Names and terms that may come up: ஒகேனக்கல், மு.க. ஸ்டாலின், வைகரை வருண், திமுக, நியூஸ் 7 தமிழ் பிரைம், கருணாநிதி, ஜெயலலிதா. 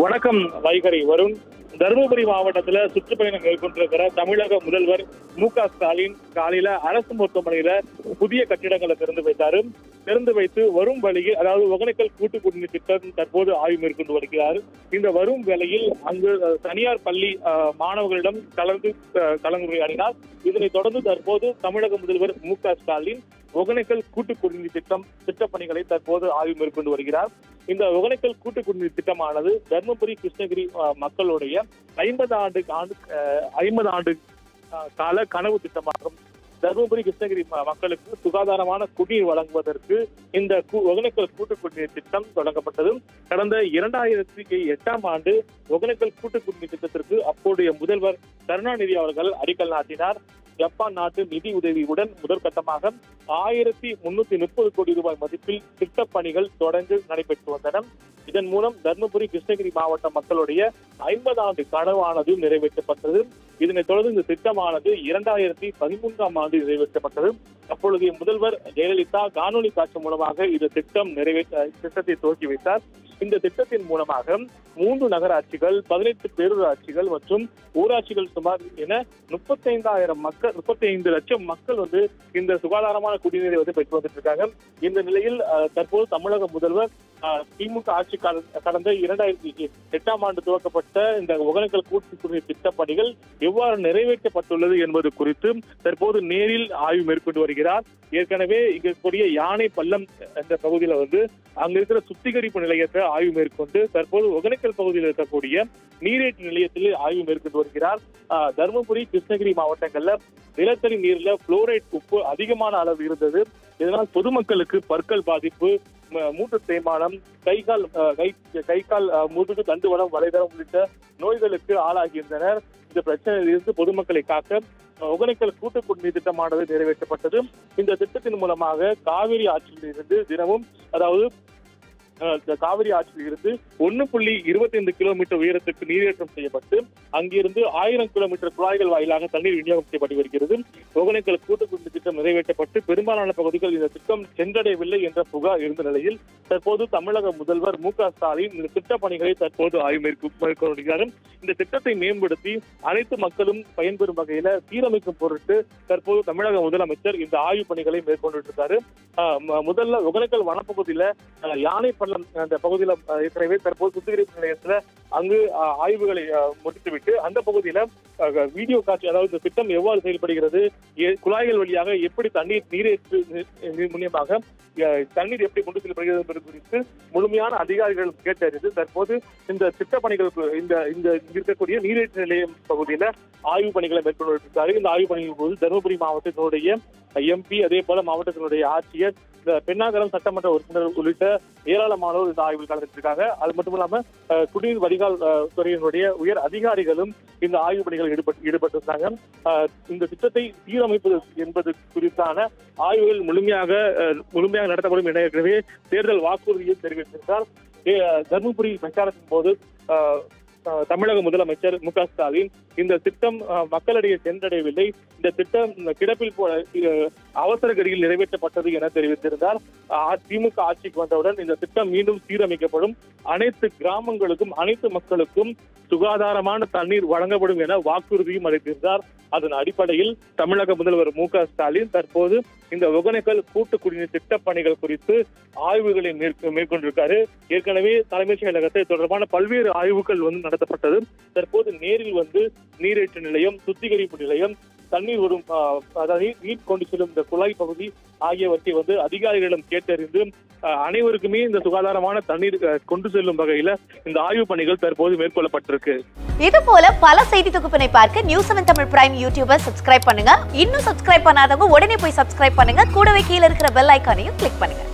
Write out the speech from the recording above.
வணக்கம் வைகரை வருண். தருமபுரி மாவட்டத்துல சுற்றுப்பயணம் மேற்கொண்டிருக்கிற தமிழக முதல்வர் மு.க. ஸ்டாலின் காலையில அரசு மருத்துவமனையில புதிய கட்டிடங்களை திறந்து வைத்து வரும் வழியில், அதாவது ஒகேனக்கல் கூட்டு குடிநீர் திட்டம் தற்போது ஆய்வு மேற்கொண்டு வருகிறார். இந்த வரும் வேளையில் அங்கு தனியார் பள்ளி மாணவர்களிடம் கலந்துரையாடினார். இதனைத் தொடர்ந்து தற்போது தமிழக முதல்வர் மு.க. ஸ்டாலின் ஒகேனக்கல் கூட்டு குடிநீர் திட்டப் பணிகளை தற்போது ஆய்வு மேற்கொண்டு வருகிறார். இந்த ஒகேனக்கல் கூட்டு குடிநீர் திட்டமானது தருமபுரி கிருஷ்ணகிரி மக்களுடைய 50 ஆண்டு கால கனவு திட்டமாகும். தருமபுரி கிருஷ்ணகிரி மக்களுக்கு சுகாதாரமான குடிநீர் வழங்குவதற்கு இந்த ஒகேனக்கல் கூட்டு குடிநீர் திட்டம் தொடங்கப்பட்டது. கடந்த 2008ஆம் ஆண்டு ஒகேனக்கல் கூட்டு குடிநீர் திட்டத்திற்கு அப்போதைய முதல்வர் கருணாநிதி அவர்கள் அடிக்கல் நாட்டினார். ஜப்பான் நாட்டு நிதி உதவியுடன் முதற்கட்டமாக 1330 கோடி ரூபாய் மதிப்பில் திட்டப் பணிகள் தொடர்ந்து நடைபெற்று வந்தன. இதன் மூலம் தருமபுரி கிருஷ்ணகிரி மாவட்ட மக்களுடைய 50 ஆண்டு கனவானது நிறைவேற்றப்பட்டது. இதனைத் தொடர்ந்து இந்த திட்டமானது 2013ஆம் ஆண்டு நிறைவேற்றப்பட்டது. அப்பொழுதைய முதல்வர் ஜெயலலிதா காணொலி காட்சி மூலமாக இந்த திட்டத்தை துவக்கி வைத்தார். இந்த திட்டத்தின் மூலமாக 3 நகராட்சிகள், 18 பேரூராட்சிகள் மற்றும் ஊராட்சிகள் சுமார் என 35 லட்சம் மக்கள் இந்த சுகாதாரமான குடிநீரை பெற்று வந்துட்டு இருக்காங்க. இந்த நிலையில் தற்போது தமிழக முதல்வர் திமுக ஆட்சி கடந்த 2008ஆம் ஆண்டு துவக்கப்பட்ட இந்த ஒகேனக்கல் கூட்டு குடிநீர் திட்டப் பணிகள் எவ்வாறு நிறைவேற்றப்பட்டுள்ளது என்பது குறித்து தற்போது நேரில் ஆய்வு மேற்கொண்டு வருகிறார். ஏற்கனவே இங்கக்கூடிய யானை பள்ளம் என்ற பகுதியில அங்க இருக்கிற சுத்திகரிப்பு நிலையத்தை ஆய்வு மேற்கொண்டு தற்போது ஒகேனக்கல் பகுதியில் இருக்கக்கூடிய நீரேற்று நிலையத்தில் ஆய்வு மேற்கொண்டு வருகிறார். தருமபுரி கிருஷ்ணகிரி மாவட்டங்கள்ல நிலத்தடி நீர்ல புளோரைட் உப்பு அதிகமான அளவு இருந்தது. இதனால் பொதுமக்களுக்கு பற்கள் பாதிப்பு, மூட்டு தேய்மானம், கை கால் முதுகு தண்டுவடம், வளைதரம் உள்ளிட்ட நோய்களுக்கு ஆளாகியிருந்தனர். இந்த பிரச்சனையிலிருந்து பொதுமக்களை காக்க ஒகேனக்கல் கூட்டு குடிநீர் திட்டமானது நிறைவேற்றப்பட்டது. இந்த திட்டத்தின் மூலமாக காவிரி ஆற்றிலிருந்து தினமும், அதாவது காவிரி ஆற்றிலிருந்து 1.25 கிலோமீட்டர் உயரத்துக்கு நீரேற்றம் செய்யப்பட்டு அங்கிருந்து 1000 கிலோமீட்டர் குழாய்கள் வாயிலாக தண்ணீர் விநியோகம் செய்யப்பட்டு வருகிறது. ஒகேனக்கல் கூட்டு குடிநீர் திட்டம் நிறைவேற்றப்பட்டு பெரும்பாலான பகுதிகள் இந்த திட்டம் சென்றடையவில்லை என்ற புகார் இருந்த நிலையில் தற்போது தமிழக முதல்வர் மு.க. ஸ்டாலின் இந்த திட்டப் பணிகளை தற்போது ஆய்வு மேற்கொள்கிறார். இந்த திட்டத்தை மேம்படுத்தி அனைத்து மக்களும் பயன்பெறும் வகையில சீரமைக்கும் பொருட்டு தற்போது தமிழக முதலமைச்சர் இந்த ஆய்வு பணிகளை மேற்கொண்டு இருக்காரு. முதல்ல ஒகேனக்கல் வனப்பகுதியில யானை அந்த பகுதியில ஏற்கனவே தற்போது சுத்திகரிப்பு நிலையத்துல அங்கு ஆய்வுகளை முடித்துவிட்டு அந்த பகுதியில வீடியோ காட்சி, அதாவது இந்த திட்டம் எவ்வாறு செயல்படுகிறது, குழாய்கள் வழியாக எப்படி நீரேற்று மூலியமாக தண்ணீர் எப்படி கொண்டு செல்லப்படுகிறது என்பது குறித்து முழுமையான அதிகாரிகள் கேட்டறிந்து தற்போது இந்த திட்டப் பணிகள் இந்த இருக்கக்கூடிய நீரேற்று நிலையம் பகுதியில ஆய்வு பணிகளை மேற்கொண்டு இந்த ஆய்வு பணிகளின் போது தருமபுரி மாவட்டத்தினுடைய MP, அதே போல மாவட்டத்தினுடைய ஆட்சியர், பெண்ணாகரம் சட்டமன்ற உறுப்பினர் உள்ளிட்ட ஏராளமானோர் இந்த ஆய்வில் கலந்துருக்காங்க. அது மட்டும் இல்லாம குடிநீர் வடிகால் துறையினுடைய உயர் அதிகாரிகளும் இந்த ஆய்வு பணிகளில் ஈடுபட்டிருந்தாங்க. இந்த திட்டத்தை சீரமைப்பது என்பது குறித்தான ஆய்வுகள் முழுமையாக நடத்தப்படும் என ஏற்கனவே தேர்தல் வாக்குறுதியை தெரிவித்திருந்தார். தருமபுரி பிரச்சாரத்தின் போது தமிழக முதலமைச்சர் மு.க. ஸ்டாலின் இந்த திட்டம் மக்களிடையே சென்றடையவில்லை, இந்த திட்டம் கிடப்பில் அவசர கதியில் நிறைவேற்றப்பட்டது என தெரிவித்திருந்தார். திமுக ஆட்சிக்கு வந்தவுடன் இந்த திட்டம் மீண்டும் சீரமைக்கப்படும், அனைத்து கிராமங்களுக்கும் அனைத்து மக்களுக்கும் சுகாதாரமான தண்ணீர் வழங்கப்படும் என வாக்குறுதியும் அளித்திருந்தார். அதன் அடிப்படையில் தமிழக முதல்வர் மு.க. ஸ்டாலின் தற்போது இந்த ஒகேனக்கல் கூட்டு குடிநீர் திட்டப் பணிகள் குறித்து ஆய்வுகளை மேற்கொண்டிருக்காரு. ஏற்கனவே தலைமைச் செயலகத்தை தொடர்பான பல்வேறு ஆய்வுகள் நடத்தப்பட்டது. தற்போது நேரில் நீரேற்று நிலையம், சுத்திகரிப்பு நிலையம், தண்ணீர் வரும், அதாவது நீர் கொண்டு செல்லும் இந்த குழாய் பகுதி ஆகியவற்றை அதிகாரிகளிடம் கேட்டறிந்து அனைவருக்குமே இந்த சுகாதாரமான தண்ணீர் கொண்டு செல்லும் வகையில இந்த ஆய்வு பணிகள் தற்போது மேற்கொள்ளப்பட்டிருக்கு. இது போல பல செய்தி தொகுப்பினை பார்க்க நியூஸ் 7 தமிழ் பிரைம் யூடியூபை சப்ஸ்கிரைப் பண்ணுங்க. இன்னும் சப்ஸ்கிரைப் பண்ணாதவங்க உடனே போய் சப்ஸ்கிரைப் பண்ணுங்க. கூடவே கீழே இருக்கிற பெல் ஐக்கானையும் கிளிக் பண்ணுங்க.